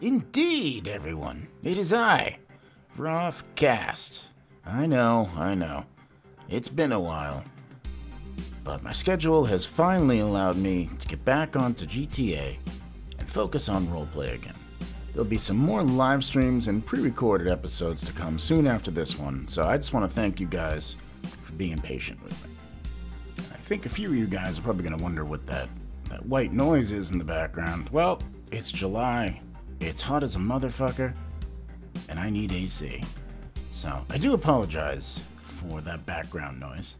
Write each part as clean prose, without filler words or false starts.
Indeed, everyone, it is I, Rofcast. I know. It's been a while. But my schedule has finally allowed me to get back onto GTA and focus on roleplay again. There'll be some more live streams and pre-recorded episodes to come soon after this one, so I just want to thank you guys for being patient with me. I think a few of you guys are probably going to wonder what that white noise is in the background. Well, it's July, it's hot as a motherfucker, and I need AC. So I do apologize for that background noise.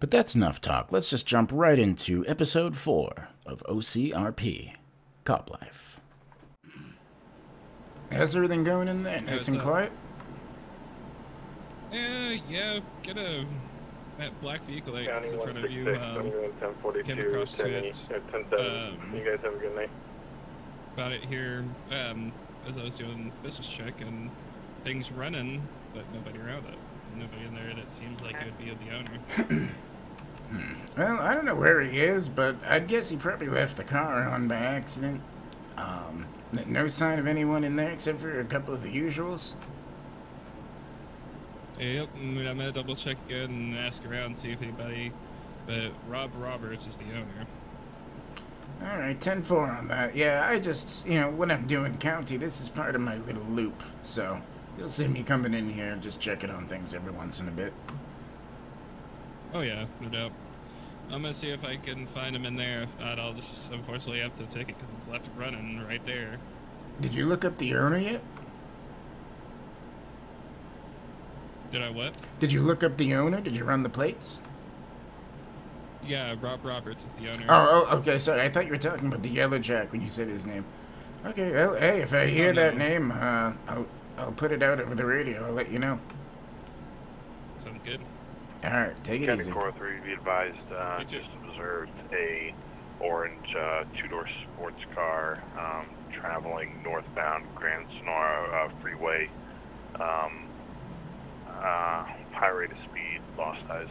But that's enough talk. Let's just jump right into episode 4 of OCRP, Cop Life. How's everything going in there? Nice and quiet? Yeah, get that black vehicle light in front of you, get across to it. You guys have a good night. About it here, as I was doing business check and things running, but nobody around it. Nobody in there that seems like it would be of the owner. Well, I don't know where he is, but I guess he probably left the car on by accident. No sign of anyone in there except for a couple of the usuals. Yep, I'm gonna double check again and ask around and see if anybody, but Rob Roberts is the owner. Alright, 10-4 on that. Yeah, I just, when I'm doing county, this is part of my little loop, so you'll see me coming in here and just checking on things every once in a bit. Oh yeah, no doubt. I'm gonna see if I can find him in there. If not, I'll just unfortunately have to take it because it's left running right there. Did you look up the owner yet? Did I what? Did you look up the owner? Did you run the plates? Yeah, Rob Roberts is the owner. Oh, okay, sorry. I thought you were talking about the Yellow Jack when you said his name. Okay, well, hey, if I hear that name, I'll put it out over the radio. I'll let you know. Sounds good. All right, take it easy. Core 3, be advised, just observed a orange two-door sports car traveling northbound Grand Sonora Freeway. High rate of speed, lost eyes.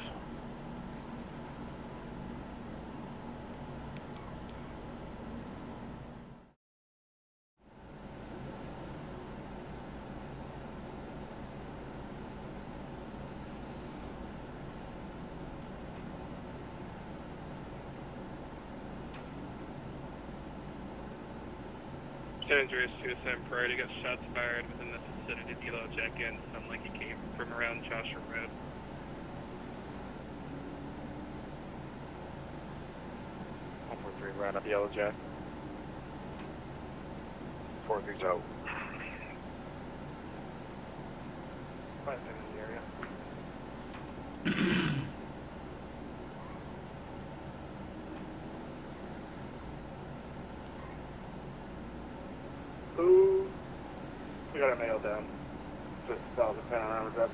San Andreas to San Andreas got shots fired within the vicinity of the Yellow Jack Inn. Sounded like he came from around Joshua Road. One 43 right up Yellow Jack. 43's out. 5 in the area. We got a mail down. Just south of Panorama Drive.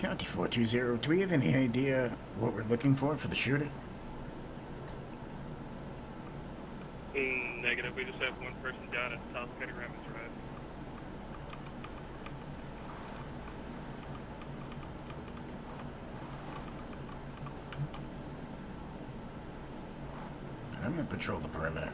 County 420, do we have any idea what we're looking for the shooter? Negative, we just have one person down at South County Ramage Drive. I'm gonna patrol the perimeter.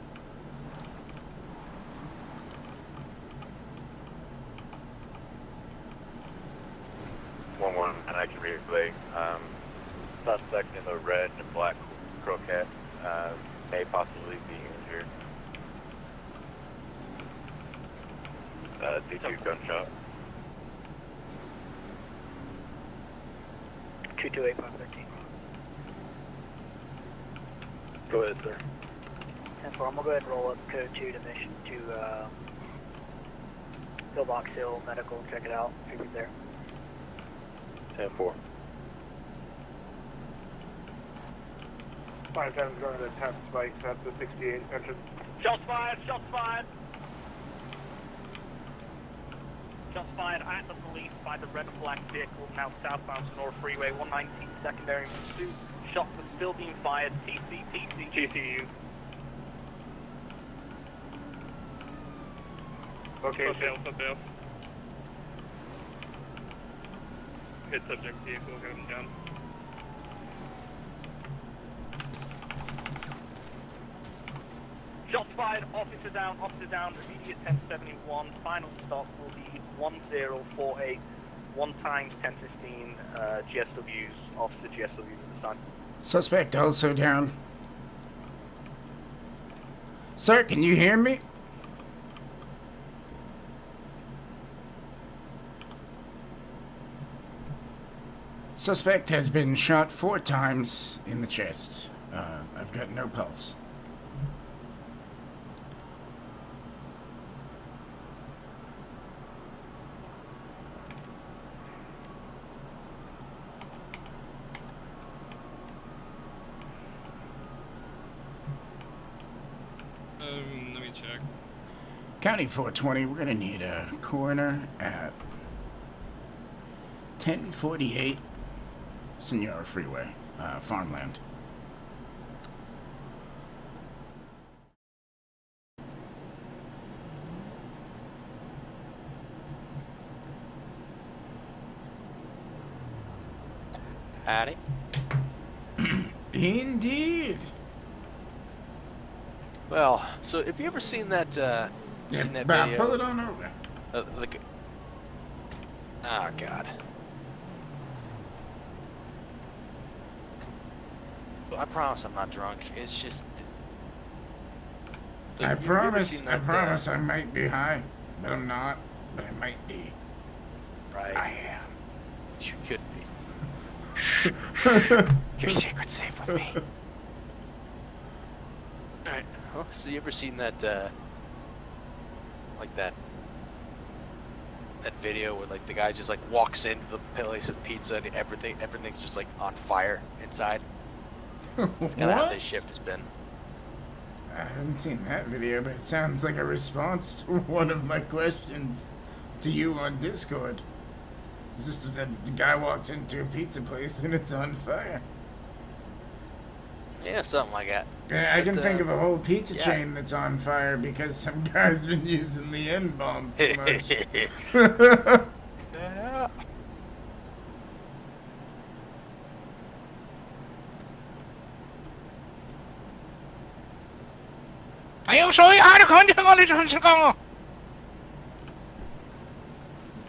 Suspect in the red and black Croquette may possibly be injured. Due to gunshot. 228-513. Go ahead, sir. 10-4, I'm gonna go ahead and roll up code 2 division to Pillbox Hill Medical. Check it out. Figure's there. 10-4. 5-10's going to the tap spikes at the 68 entrance. Shots fired! Justified at the police by the red and black vehicle, now southbound Senora Freeway, 119 secondary pursuit. Shots are still being fired. TCU. Okay, Delta. Good subject vehicle, go ahead and down. Shots fired, officer down, immediate 1071, final stop will be 1048, one times 1015, GSWs, officer GSWs at this time. Suspect also down. Sir, can you hear me? Suspect has been shot 4 times in the chest. I've got no pulse. Let me check. County 420, we're gonna need a coroner at 1048 Senora Freeway, farmland. Howdy. Indeed. Well, so have you ever seen that? Yeah, seen that video? Pull it on over. Look. Oh God. I promise I'm not drunk. It's just. Like, I promise I might be high, but I'm not. But I might be. Right. I am. You could be. Your secret's safe with me. All right. Oh, so you ever seen that? Like that. That video where like the guy just like walks into the place of pizza and everything's just like on fire inside. That's kind of how this shift has been. I haven't seen that video, but it sounds like a response to one of my questions to you on Discord. It's just that the guy walks into a pizza place and it's on fire. Yeah, something like that. I can think of a whole pizza chain that's on fire because some guy's been using the N-bomb too much. Yeah.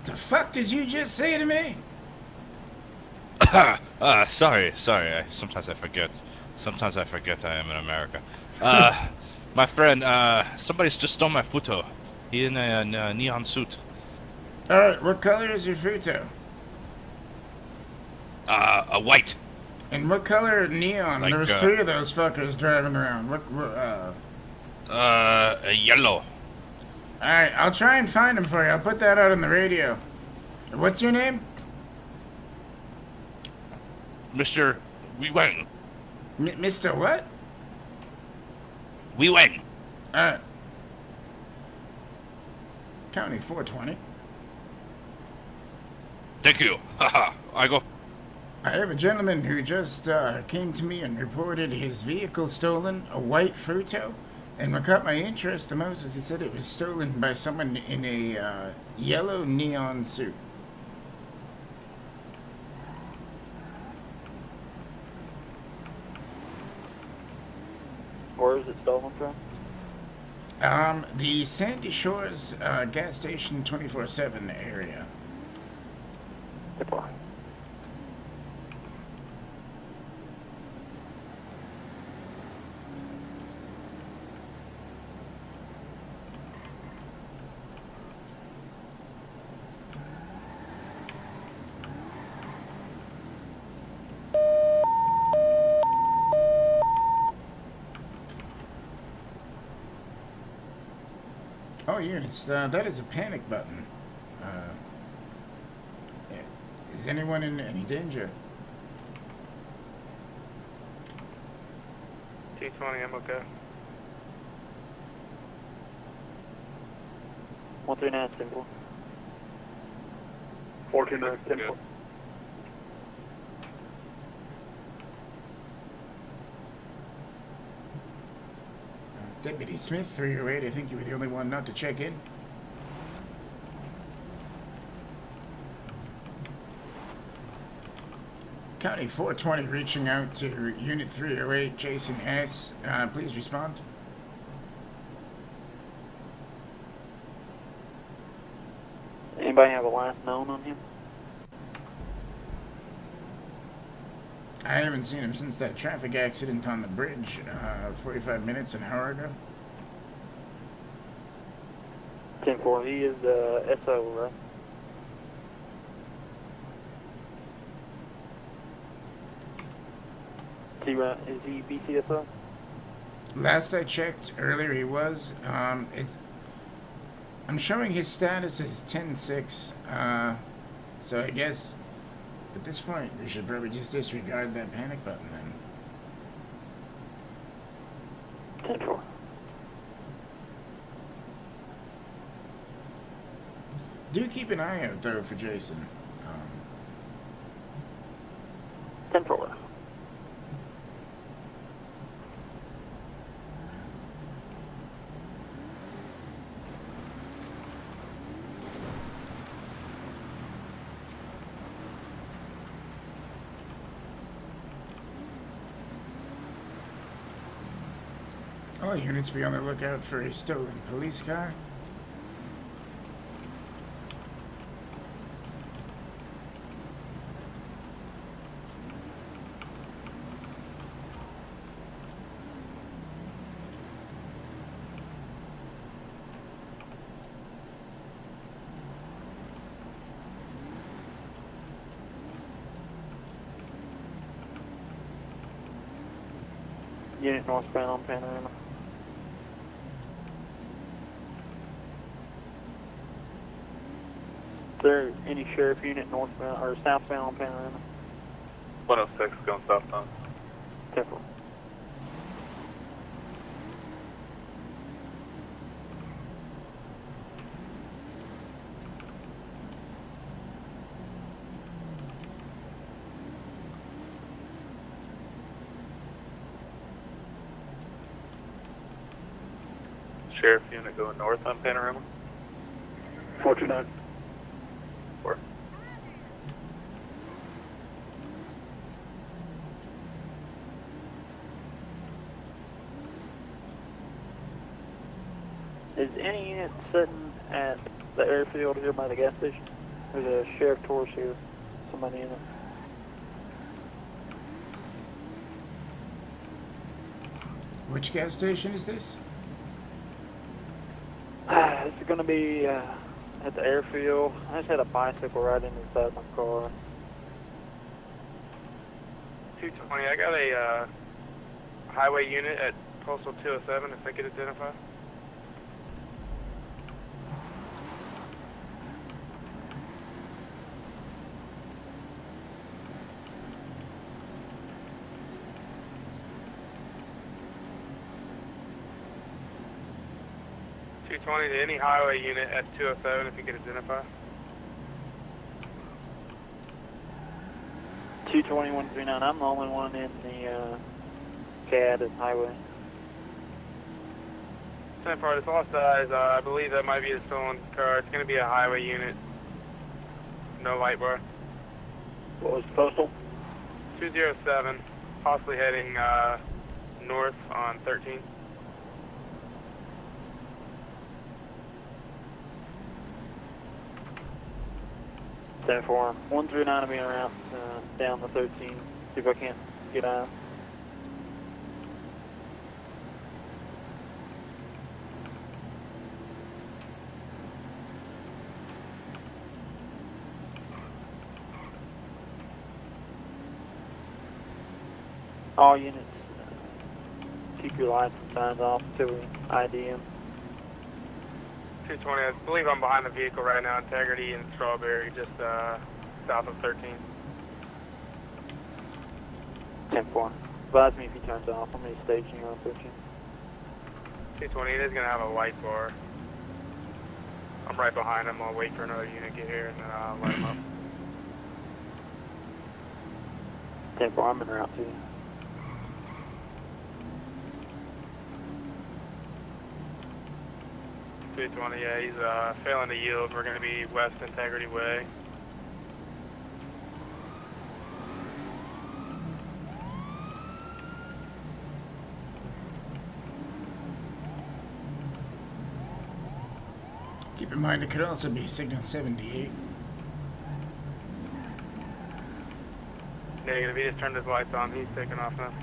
The fuck did you just say to me? Sorry. Sometimes I forget I am in America. My friend, somebody's just stole my Futo. He in a neon suit. Alright, what color is your Futo? A white. And what color neon? Like, there's 3 of those fuckers driving around. Yellow. Alright, I'll try and find him for you. I'll put that out on the radio. What's your name? Mr. We Wang. Mr. what? We Wang. Alright. County 420. Thank you. Haha. I go. I have a gentleman who just came to me and reported his vehicle stolen, a white Futo. And what caught my interest the most is he said it was stolen by someone in a yellow neon suit. Where is it stolen from? The Sandy Shores gas station 24/7 area. Goodbye. Units, that is a panic button. Is anyone in any danger? 220, I'm okay. 139, simple. 14 minutes. Yeah. Deputy Smith, 308, I think you were the only one not to check in. County 420 reaching out to Unit 308, Jason S. Please respond. Anybody have a last known on him? I haven't seen him since that traffic accident on the bridge 45 minutes, an hour ago. 10-4, he is SO, right? Is he BCSO? Last I checked, earlier he was. I'm showing his status as 10-6, so I guess at this point we should probably just disregard that panic button then. 10-4. Do keep an eye out though for Jason. 10-4. All units be on the lookout for a stolen police car. Unit northbound on Panorama. There any sheriff unit northbound or southbound on Panorama? 106 going southbound. Careful. Sheriff unit going north on Panorama. 429. Is any unit sitting at the airfield here by the gas station? There's a sheriff Torres here. Somebody in it. Which gas station is this? This is going to be at the airfield. I just had a bicycle right inside my car. 220, I got a highway unit at Postal 207 if they could identify. To any highway unit at 207 if you could identify. 220-139, I'm the only one in the CAD and highway. 10-4, this lost eyes, I believe that might be a stolen car. It's going to be a highway unit. No light bar. What was the postal? 207, possibly heading north on 13. For him. 139 will be around down the 13. See if I can't get out. All units, keep your lights and signs off until we ID him. 220, I believe I'm behind the vehicle right now, Integrity and Strawberry, just south of 13. 10-4. Advise me if he turns off. How many stations are you on 13? 220, it is going to have a light bar. I'm right behind him. I'll wait for another unit to get here and then I'll light him up. Temple, I'm in route 2. Yeah, he's failing to yield. We're going to be west Integrity Way. Keep in mind, it could also be signal 78. Negative, he just turned his lights on. He's taking off now.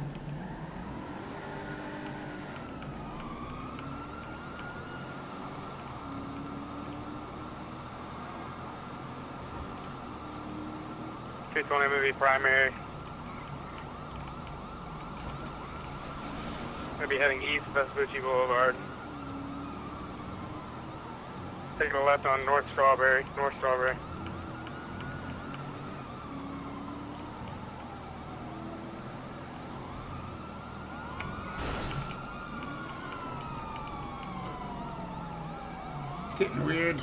It's only movie primary. Gonna be heading east Vespucci Boulevard. Taking a left on North Strawberry. It's getting weird.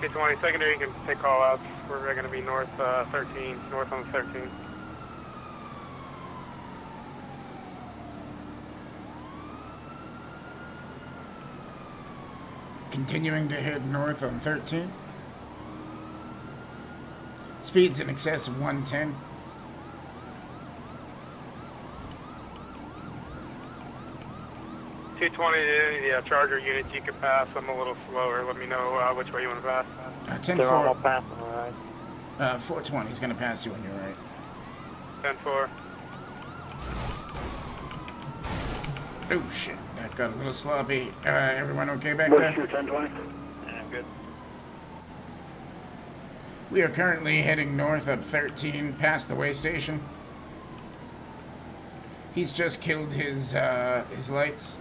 C20 secondary, you can take call outs. We're going to be north 13, north on 13. Continuing to head north on 13. Speeds in excess of 110. C20, yeah, Charger units, you can pass. I'm a little slower. Let me know which way you want to pass. 10-4. I'll pass them, all right. 420 is going to pass you on your right. 10-4. Oh, shit. That got a little sloppy. Everyone okay back there? Sure, 10-20. Yeah, I'm good. We are currently heading north up 13 past the way station. He's just killed his lights.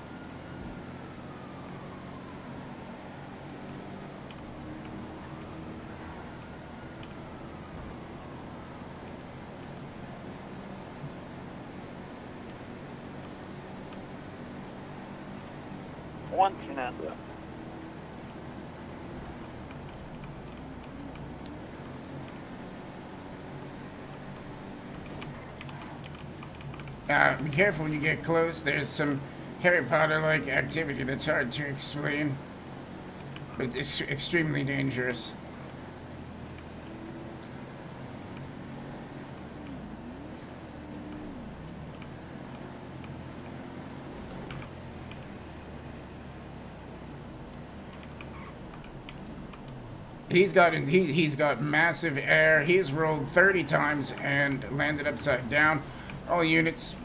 Be careful when you get close. There's some Harry Potter-like activity that's hard to explain, but it's extremely dangerous. He's got massive air. He's rolled 30 times and landed upside down. All units,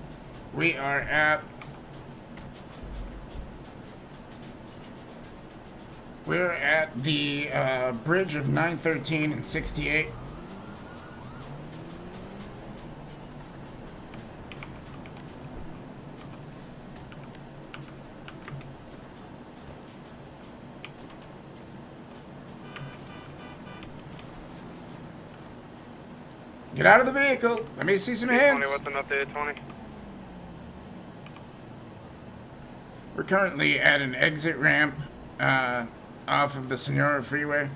we are at. We're at the bridge of 913 and 68. Get out of the vehicle. Let me see some hands. What's an update, 20? We're currently at an exit ramp off of the Senora Freeway.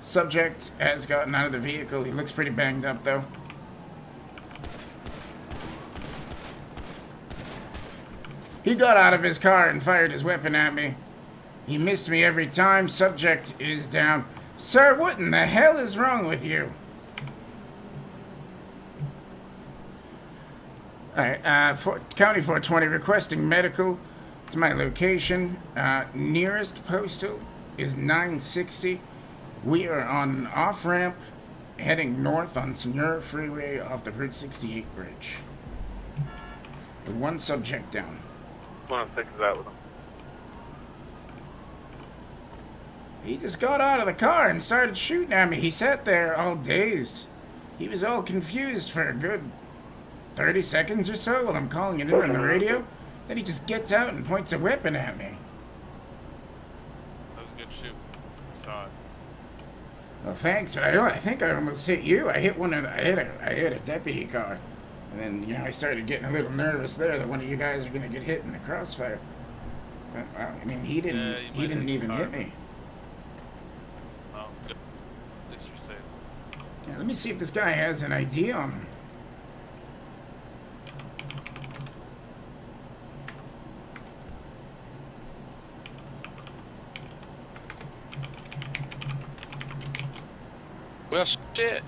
Subject has gotten out of the vehicle. He looks pretty banged up, though. He got out of his car and fired his weapon at me. He missed me every time. Subject is down. Sir, what in the hell is wrong with you? All right, County 420 requesting medical to my location. Nearest postal is 960. We are on off-ramp, heading north on Senora Freeway off the Route 68 bridge. The one subject down. 106 is out with him. He just got out of the car and started shooting at me. He sat there all dazed. He was all confused for a good 30 seconds or so while I'm calling it in on the radio. Then he just gets out and points a weapon at me. That was a good shoot. I saw it. Well, thanks, but I think I almost hit you. I hit a deputy car. And then, you know, I started getting a little nervous there that one of you guys are going to get hit in the crossfire. I mean, he didn't even hit me. Oh, good. At least you're safe. Yeah, let me see if this guy has an ID on him. Well, shit.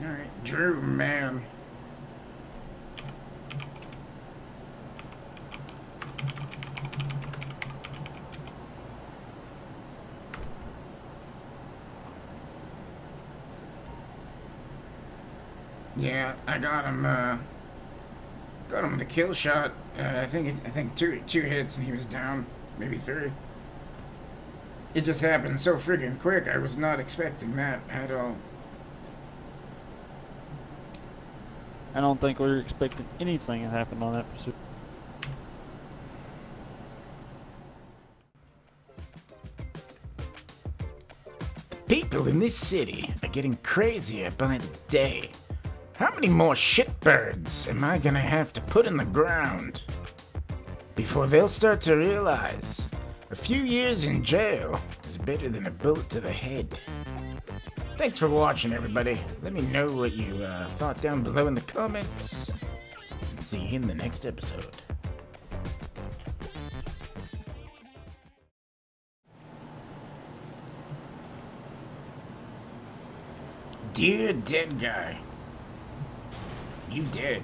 Alright, Drew, man. Yeah, I got him, got him with a kill shot. I think two hits and he was down, maybe three. It just happened so friggin' quick. I was not expecting that at all. I don't think we were expecting anything to happen on that pursuit. People in this city are getting crazier by the day. How many more shitbirds am I gonna have to put in the ground before they'll start to realize a few years in jail is better than a bullet to the head? Thanks for watching, everybody. Let me know what you thought down below in the comments. See you in the next episode. Dear dead guy, you dead.